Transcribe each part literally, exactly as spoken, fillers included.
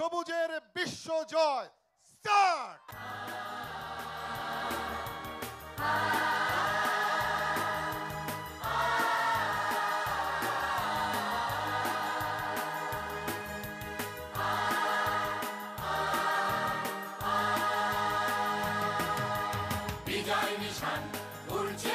সবুজের বিশ্ব জয় স্টার্ট। বিজয় নিশান উড়ছে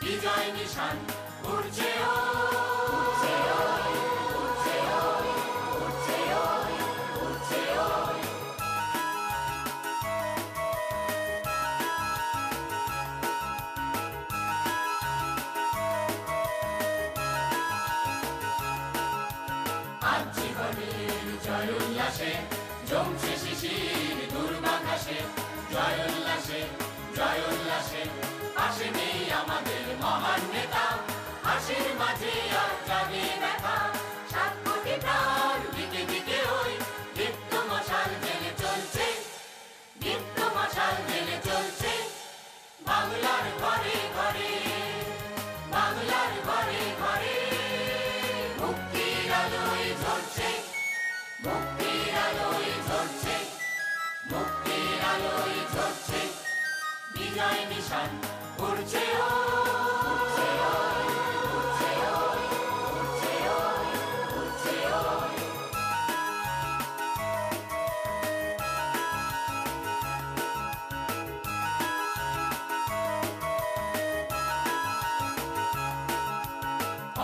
বিজয় নিশান উড়ছে জয় উল্লাসে জমছে শিশির দুর্বাকাশে জয় উল্লাসে জয় উল্লাসে আসে নেই আমাদের মহান নেতা হাসির মাঝে আর জাগে ব্যথা সাত কোটি প্রাণ দিকে দিকে ওই দীপ্ত মশাল জেলে চলছে দীপ্ত মশাল জেলে চলছে বাংলার ঘরে ঘরে বাংলার ঘরে ঘরে মুক্তির আলোয় ঝরছে মুক্তির আলোয় ঝরছে মুক্তির আলোয় ঝরছে বিজয় নিশান উড়ছে উড়ছে উড়ছে উড়ছে উড়ছে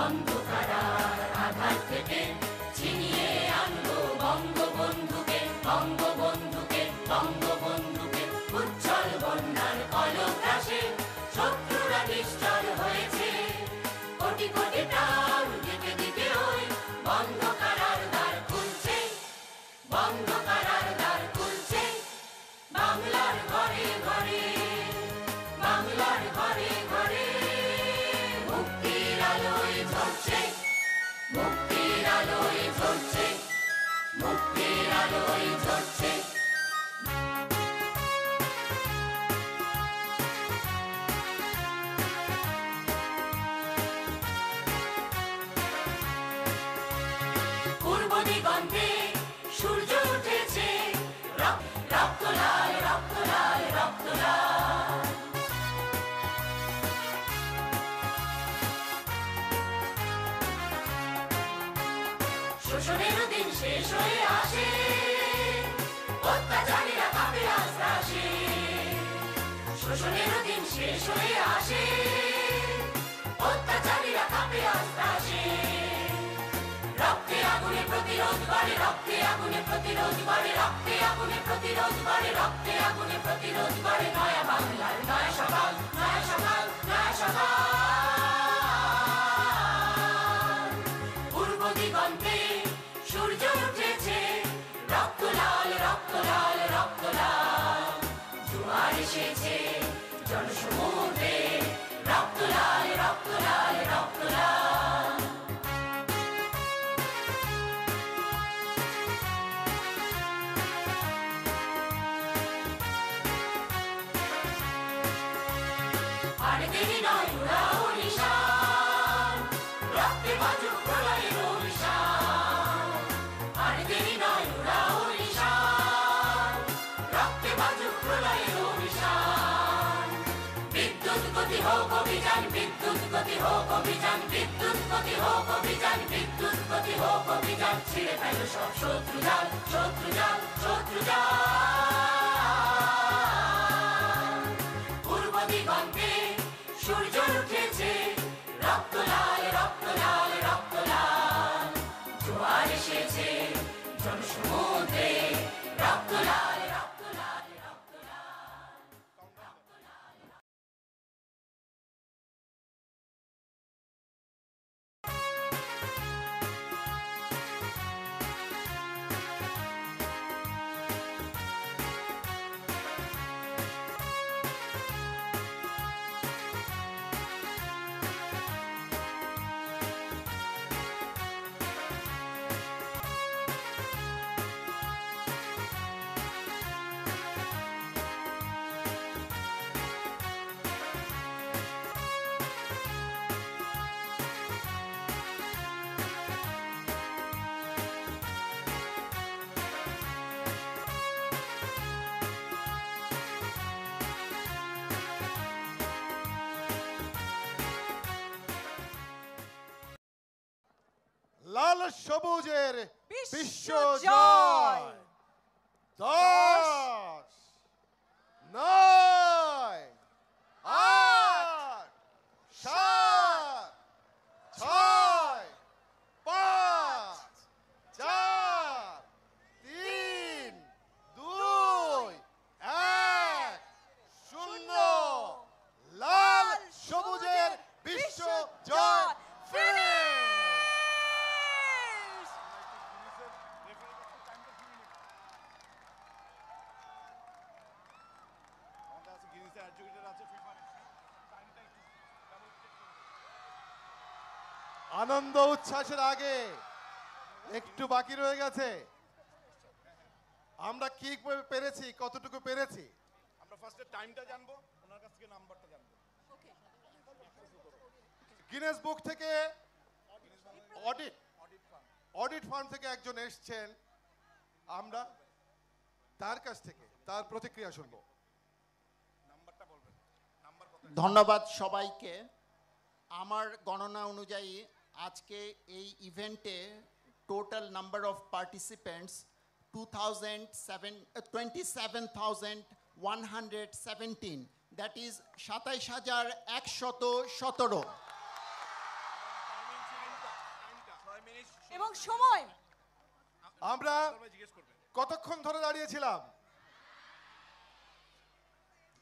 অন্ধকার আধার থেকে ছিনিয়ে আনবো বঙ্গবন্ধুকে বঙ্গবন্ধুকে বঙ্গবন্ধুকে উজ্জ্বল বন্যার কলক রাশে শত্রুরা নিশ্চল হয়েছে কোটি কোটি প্রাণ দিতে দিতে ওই বন্ধ কারার দ্বার খুলছে বন্ধ কারার দ্বার খুলছে বাংলার ঘরে ঘরে বাংলার ঘরে ঘরে মুক্তির আলোয় ঝরছে মুক্তির আলোয় ঝরছে মুক্তির আলোয় ঝরছে পূর্ব দিগন্তে সূর্য উঠেছে রক্ত লাল রক্ত লাল রক্ত লাল শোষণের দিন শেষ হয়ে আসে অত্যাচারীরা কাঁপে আশপাশে শোষণের দিন শেষ হয়ে আসে অত্যাচারীরা কাঁপে আশপাশে রক্তে আগুনে প্রতিরোধ বাড়ে রক্তে আগুনে প্রতিরোধ বাড়ে রক্তে আগুনে প্রতিরোধ বাড়ে রক্তে আগুনে প্রতিরোধ বাড়ে নয়া বাংলার নয়া সকাল নয়া সকাল নয়া সকাল পূর্ব দিগন্তে সূর্য উঠেছে রক্ত লাল রক্ত লাল রক্ত লাল জোয়ার এসেছে জনসমুদ্রে রক্ত লাল রক্ত লাল রক্ত লাল আর দেরি নয় উড়াও নিশান রক্তে বাজুক প্রলয়ের অভিশান হোক অভিযান বিদ্যুৎ গতি হোক অভিযান বিদ্যুৎ গতি হোক অভিযান বিদ্যুৎ গতি হোক অভিযান ছিঁড়ে ফেলো সব শত্রু জাল শত্রু জাল শত্রু জাল পূর্ব দিগন্তে সূর্য উঠেছে রক্ত লাল রক্ত লাল রক্ত লাল জোয়ার এসেছে জনসমুদ্রে রক্ত লাল। সবুজের বিশ্ব জয়। দশ নয় আট সাত ছয় পাঁচ চার তিন দুই এক শূন্য লাল সবুজের বিশ্ব জয়। আনন্দ উচ্ছ্বাসের আগে একটু বাকি রয়ে গেছে, আমরা কি পেরেছি, কতটুকু পেরেছি আমরা ফার্স্টে টাইমটা জানবো, ওনার কাছ থেকে নাম্বারটা জানবো। গিনেস বুক থেকে অডিট অডিট ফার্ম থেকে একজন এসেছেন, আমরা তার কাছ থেকে তার প্রতিক্রিয়া শুনবো। ধন্যবাদ সবাইকে। আমার গণনা অনুযায়ী আজকে এই ইভেন্টে total number of participants two thousand seven twenty seven thousand one hundred seventeen, that is সাতাইশ হাজার একশত সতেরো। এবং সময় আমরা কতক্ষণ ধরে দাঁড়িয়েছিলাম?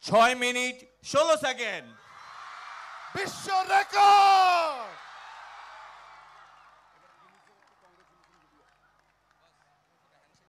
ছয় মিনিট ষোলো সেকেন্ড। বিশ্ব রেকর্ড।